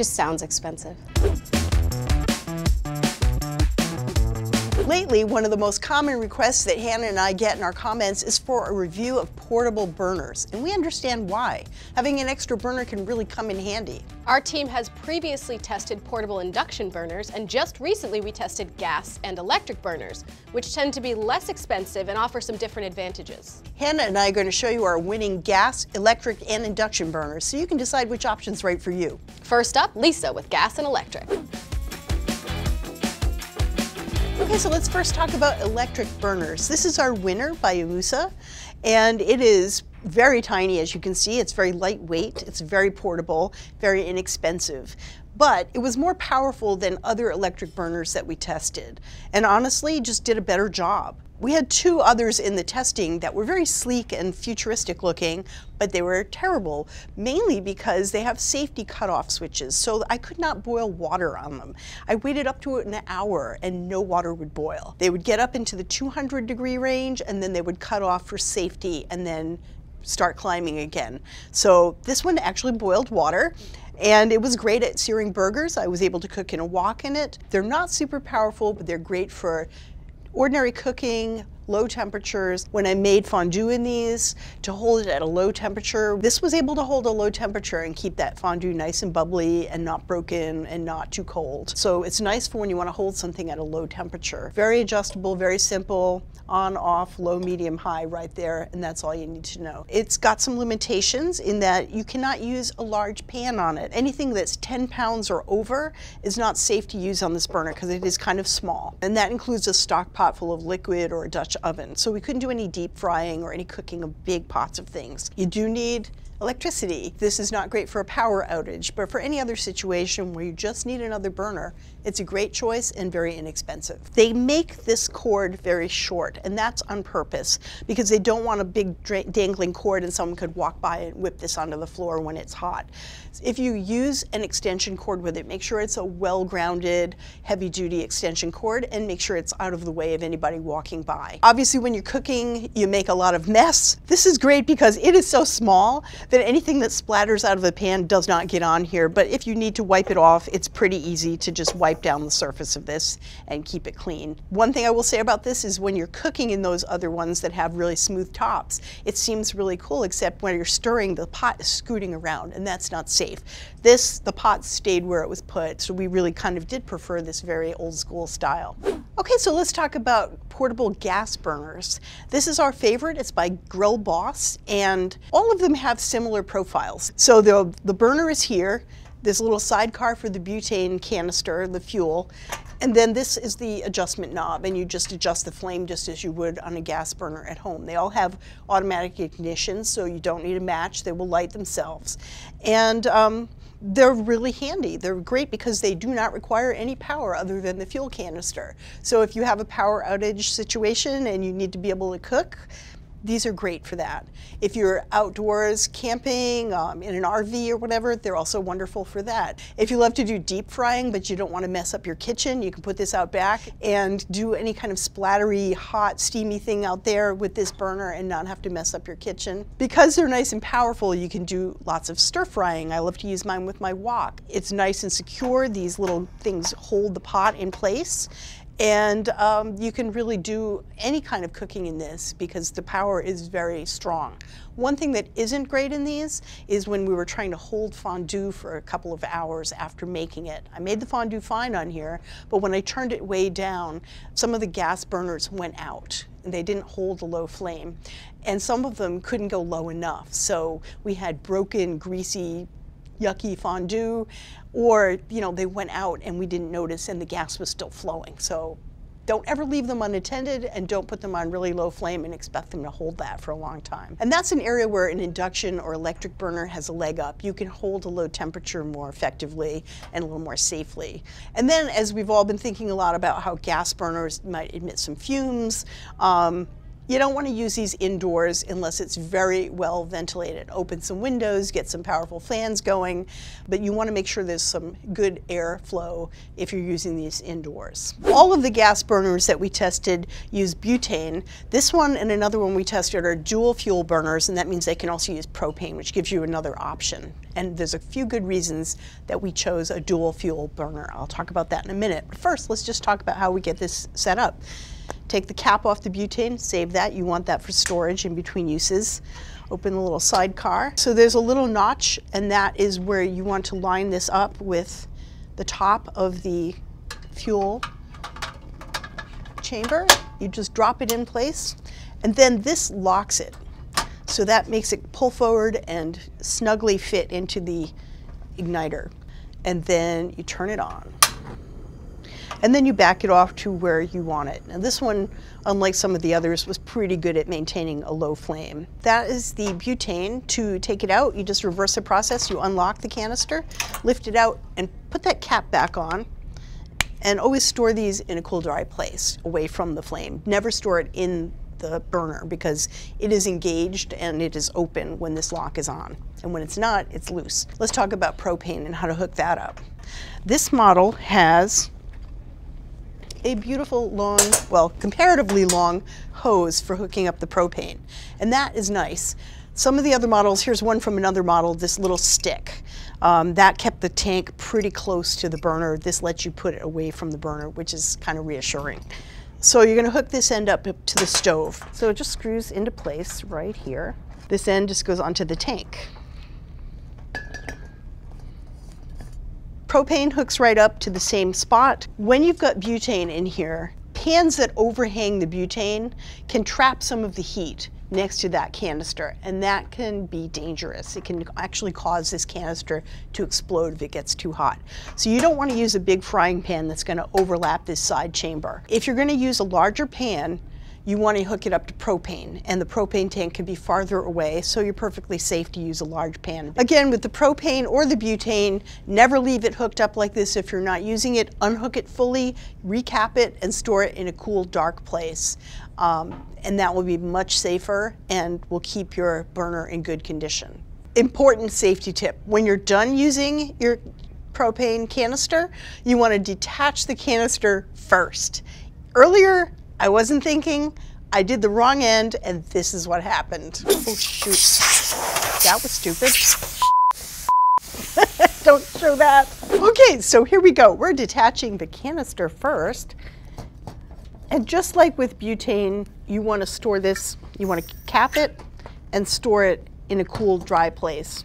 just sounds expensive. Lately, one of the most common requests that Hannah and I get in our comments is for a review of portable burners, and we understand why. Having an extra burner can really come in handy. Our team has previously tested portable induction burners, and just recently we tested gas and electric burners, which tend to be less expensive and offer some different advantages. Hannah and I are going to show you our winning gas, electric, and induction burners, so you can decide which option's right for you. First up, Lisa with gas and electric. Okay, so let's first talk about electric burners. This is our winner by Imusa, and it is very tiny, as you can see. It's very lightweight, it's very portable, very inexpensive. But it was more powerful than other electric burners that we tested, and honestly, just did a better job. We had two others in the testing that were very sleek and futuristic looking, but they were terrible, mainly because they have safety cutoff switches, so I could not boil water on them. I waited up to an hour and no water would boil. They would get up into the 200-degree range and then they would cut off for safety and then start climbing again. So this one actually boiled water, and it was great at searing burgers. I was able to cook in a wok in it. They're not super powerful, but they're great for ordinary cooking, low temperatures. When I made fondue in these, to hold it at a low temperature, this was able to hold a low temperature and keep that fondue nice and bubbly and not broken and not too cold. So it's nice for when you want to hold something at a low temperature. Very adjustable, very simple, on, off, low, medium, high right there, and that's all you need to know. It's got some limitations in that you cannot use a large pan on it. Anything that's 10 pounds or over is not safe to use on this burner because it is kind of small. And that includes a stock pot full of liquid or a Dutch oven. So we couldn't do any deep frying or any cooking of big pots of things. You do need electricity. This is not great for a power outage, but for any other situation where you just need another burner, it's a great choice and very inexpensive. They make this cord very short, and that's on purpose because they don't want a big dangling cord and someone could walk by and whip this onto the floor when it's hot. If you use an extension cord with it, make sure it's a well-grounded, heavy-duty extension cord and make sure it's out of the way of anybody walking by. Obviously, when you're cooking, you make a lot of mess. This is great because it is so small that anything that splatters out of the pan does not get on here, but if you need to wipe it off, it's pretty easy to just wipe down the surface of this and keep it clean. One thing I will say about this is when you're cooking in those other ones that have really smooth tops, it seems really cool, except when you're stirring, the pot is scooting around, and that's not safe. This, the pot stayed where it was put, so we really kind of did prefer this very old school style. Okay, so let's talk about portable gas burners. This is our favorite. It's by Grill Boss, and all of them have similar profiles. So the burner is here, this little sidecar for the butane canister, the fuel, and then this is the adjustment knob, and you just adjust the flame just as you would on a gas burner at home. They all have automatic ignition, so you don't need a match. They will light themselves. And they're really handy. They're great because they do not require any power other than the fuel canister. So if you have a power outage situation and you need to be able to cook, these are great for that. If you're outdoors camping in an RV or whatever, they're also wonderful for that. If you love to do deep frying but you don't want to mess up your kitchen, you can put this out back and do any kind of splattery, hot, steamy thing out there with this burner and not have to mess up your kitchen. Because they're nice and powerful, you can do lots of stir frying. I love to use mine with my wok. It's nice and secure. These little things hold the pot in place. And you can really do any kind of cooking in this because the power is very strong. One thing that isn't great in these is when we were trying to hold fondue for a couple of hours after making it. I made the fondue fine on here, but when I turned it way down, some of the gas burners went out and they didn't hold a low flame. And some of them couldn't go low enough. So we had broken, greasy, yucky fondue, or they went out and we didn't notice and the gas was still flowing. So don't ever leave them unattended and don't put them on really low flame and expect them to hold that for a long time. And that's an area where an induction or electric burner has a leg up. You can hold a low temperature more effectively and a little more safely. And then, as we've all been thinking a lot about how gas burners might emit some fumes, You don't want to use these indoors unless it's very well ventilated. Open some windows, get some powerful fans going, but you want to make sure there's some good airflow if you're using these indoors. All of the gas burners that we tested use butane. This one and another one we tested are dual fuel burners, and that means they can also use propane, which gives you another option. And there's a few good reasons that we chose a dual fuel burner. I'll talk about that in a minute. But first, let's just talk about how we get this set up. Take the cap off the butane, save that. You want that for storage in between uses. Open the little sidecar. So there's a little notch, and that is where you want to line this up with the top of the fuel chamber. You just drop it in place, and then this locks it. So that makes it pull forward and snugly fit into the igniter. And then you turn it on. And then you back it off to where you want it. Now this one, unlike some of the others, was pretty good at maintaining a low flame. That is the butane. To take it out, you just reverse the process. You unlock the canister, lift it out, and put that cap back on. And always store these in a cool, dry place, away from the flame. Never store it in the burner because it is engaged and it is open when this lock is on. And when it's not, it's loose. Let's talk about propane and how to hook that up. This model has a beautiful long, well, comparatively long hose for hooking up the propane. And that is nice. Some of the other models, here's one from another model, this little stick. That kept the tank pretty close to the burner. This lets you put it away from the burner, which is kind of reassuring. So you're gonna hook this end up to the stove. So it just screws into place right here. This end just goes onto the tank. Propane hooks right up to the same spot. When you've got butane in here, pans that overhang the butane can trap some of the heat next to that canister, and that can be dangerous. It can actually cause this canister to explode if it gets too hot. So you don't want to use a big frying pan that's going to overlap this side chamber. If you're going to use a larger pan, you want to hook it up to propane, and the propane tank can be farther away, so you're perfectly safe to use a large pan. Again, with the propane or the butane, never leave it hooked up like this if you're not using it. Unhook it fully, recap it, and store it in a cool, dark place. And that will be much safer and will keep your burner in good condition. Important safety tip: when you're done using your propane canister, you want to detach the canister first. Earlier, I wasn't thinking, I did the wrong end, and this is what happened. Oh shoot, that was stupid. Don't show that. Okay, so here we go. We're detaching the canister first. And just like with butane, you wanna store this, you wanna cap it and store it in a cool, dry place,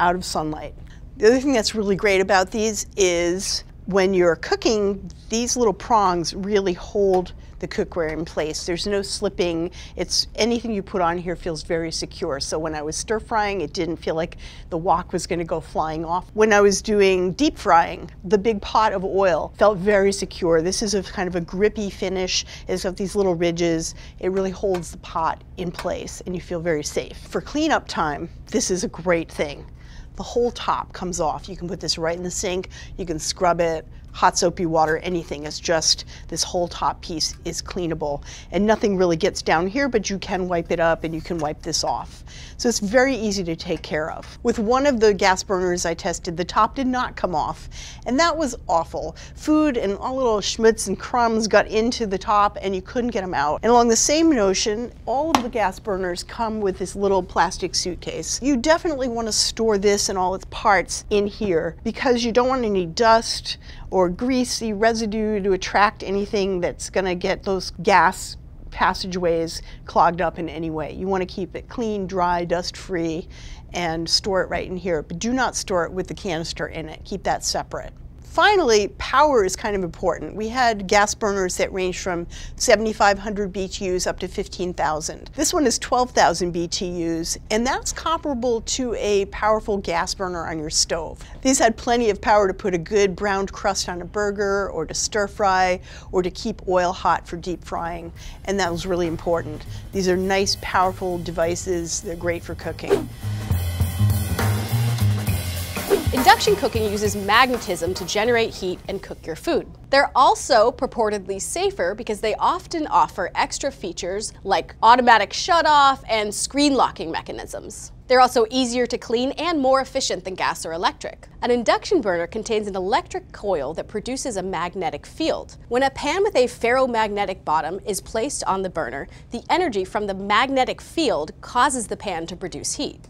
out of sunlight. The other thing that's really great about these is when you're cooking, these little prongs really hold the cookware in place. There's no slipping. It's anything you put on here feels very secure. So when I was stir frying, it didn't feel like the wok was going to go flying off. When I was doing deep frying, the big pot of oil felt very secure. This is a kind of a grippy finish. It's got these little ridges. It really holds the pot in place and you feel very safe. For cleanup time, this is a great thing. The whole top comes off. You can put this right in the sink. You can scrub it, hot soapy water, anything. It's just this whole top piece is cleanable. And nothing really gets down here, but you can wipe it up and you can wipe this off. So it's very easy to take care of. With one of the gas burners I tested, the top did not come off. And that was awful. Food and all little schmutz and crumbs got into the top and you couldn't get them out. And along the same notion, all of the gas burners come with this little plastic suitcase. You definitely want to store this and all its parts in here because you don't want any dust or greasy residue to attract anything that's going to get those gas passageways clogged up in any way. You want to keep it clean, dry, dust-free, and store it right in here. But do not store it with the canister in it. Keep that separate. Finally, power is kind of important. We had gas burners that ranged from 7,500 BTUs up to 15,000. This one is 12,000 BTUs, and that's comparable to a powerful gas burner on your stove. These had plenty of power to put a good browned crust on a burger, or to stir fry, or to keep oil hot for deep frying, and that was really important. These are nice, powerful devices. They're great for cooking. Induction cooking uses magnetism to generate heat and cook your food. They're also purportedly safer because they often offer extra features like automatic shutoff and screen locking mechanisms. They're also easier to clean and more efficient than gas or electric. An induction burner contains an electric coil that produces a magnetic field. When a pan with a ferromagnetic bottom is placed on the burner, the energy from the magnetic field causes the pan to produce heat.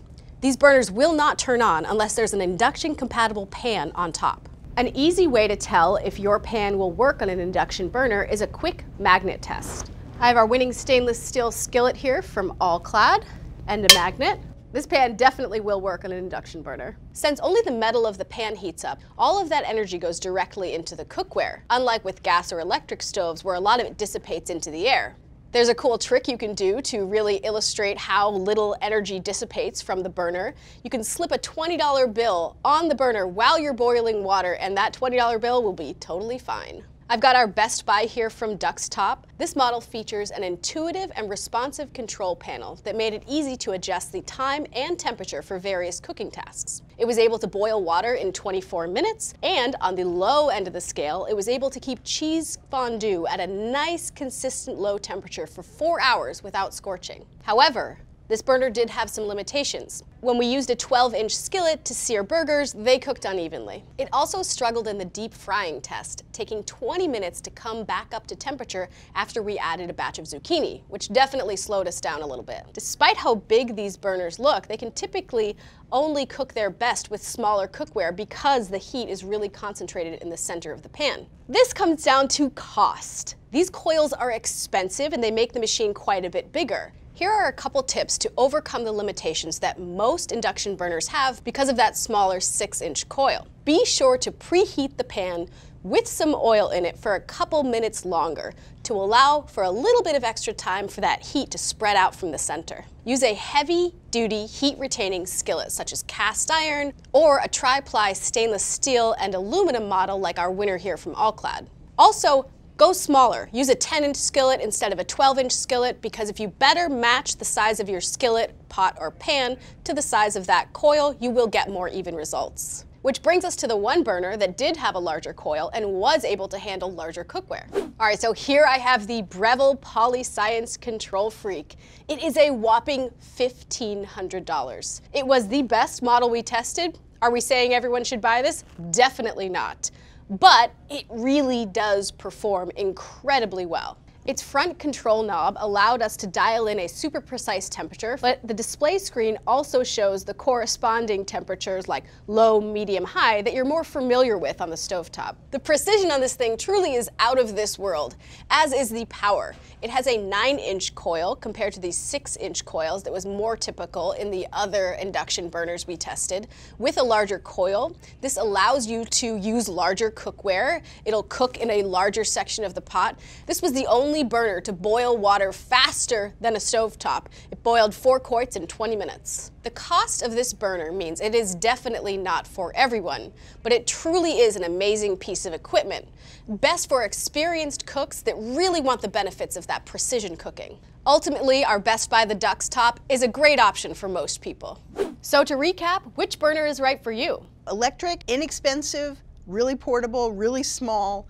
These burners will not turn on unless there's an induction-compatible pan on top. An easy way to tell if your pan will work on an induction burner is a quick magnet test. I have our winning stainless steel skillet here from All-Clad and a magnet. This pan definitely will work on an induction burner. Since only the metal of the pan heats up, all of that energy goes directly into the cookware, unlike with gas or electric stoves where a lot of it dissipates into the air. There's a cool trick you can do to really illustrate how little energy dissipates from the burner. You can slip a $20 bill on the burner while you're boiling water, and that $20 bill will be totally fine. I've got our Best Buy here from Duxtop. This model features an intuitive and responsive control panel that made it easy to adjust the time and temperature for various cooking tasks. It was able to boil water in 24 minutes, and on the low end of the scale, it was able to keep cheese fondue at a nice, consistent low temperature for 4 hours without scorching. However, this burner did have some limitations. When we used a 12-inch skillet to sear burgers, they cooked unevenly. It also struggled in the deep frying test, taking 20 minutes to come back up to temperature after we added a batch of zucchini, which definitely slowed us down a little bit. Despite how big these burners look, they can typically only cook their best with smaller cookware because the heat is really concentrated in the center of the pan. This comes down to cost. These coils are expensive and they make the machine quite a bit bigger. Here are a couple tips to overcome the limitations that most induction burners have because of that smaller 6-inch coil. Be sure to preheat the pan with some oil in it for a couple minutes longer to allow for a little bit of extra time for that heat to spread out from the center. Use a heavy-duty heat-retaining skillet such as cast iron or a tri-ply stainless steel and aluminum model like our winner here from All-Clad. Also, go smaller. Use a 10-inch skillet instead of a 12-inch skillet because if you better match the size of your skillet, pot, or pan to the size of that coil, you will get more even results. Which brings us to the one burner that did have a larger coil and was able to handle larger cookware. All right, so here I have the Breville PolyScience Control Freak. It is a whopping $1,500. It was the best model we tested. Are we saying everyone should buy this? Definitely not. But it really does perform incredibly well. Its front control knob allowed us to dial in a super precise temperature, but the display screen also shows the corresponding temperatures like low, medium, high that you're more familiar with on the stovetop. The precision on this thing truly is out of this world, as is the power. It has a 9-inch coil compared to the 6-inch coils that was more typical in the other induction burners we tested. With a larger coil, this allows you to use larger cookware. It'll cook in a larger section of the pot. This was the only burner to boil water faster than a stovetop. It boiled 4 quarts in 20 minutes. The cost of this burner means it is definitely not for everyone, but it truly is an amazing piece of equipment, best for experienced cooks that really want the benefits of that precision cooking. Ultimately, our Best Buy the Duxtop is a great option for most people. So to recap, which burner is right for you? Electric, inexpensive, really portable, really small.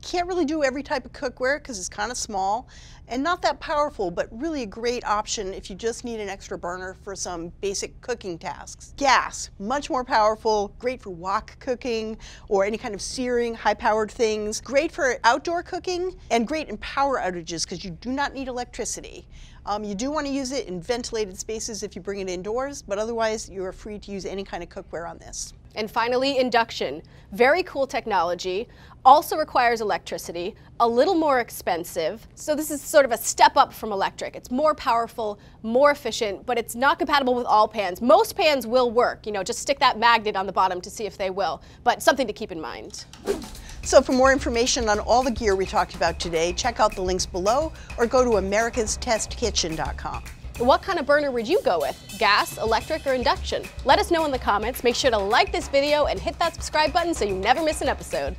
Can't really do every type of cookware because it's kind of small and not that powerful, but really a great option if you just need an extra burner for some basic cooking tasks. Gas, much more powerful, great for wok cooking or any kind of searing, high-powered things. Great for outdoor cooking and great in power outages because you do not need electricity. You do want to use it in ventilated spaces if you bring it indoors, but otherwise you're free to use any kind of cookware on this. And finally, induction. Very cool technology, also requires electricity, a little more expensive. So this is sort of a step up from electric. It's more powerful, more efficient, but it's not compatible with all pans. Most pans will work, you know, just stick that magnet on the bottom to see if they will, but something to keep in mind. So for more information on all the gear we talked about today, check out the links below or go to americastestkitchen.com. What kind of burner would you go with? Gas, electric, or induction? Let us know in the comments. Make sure to like this video and hit that subscribe button so you never miss an episode.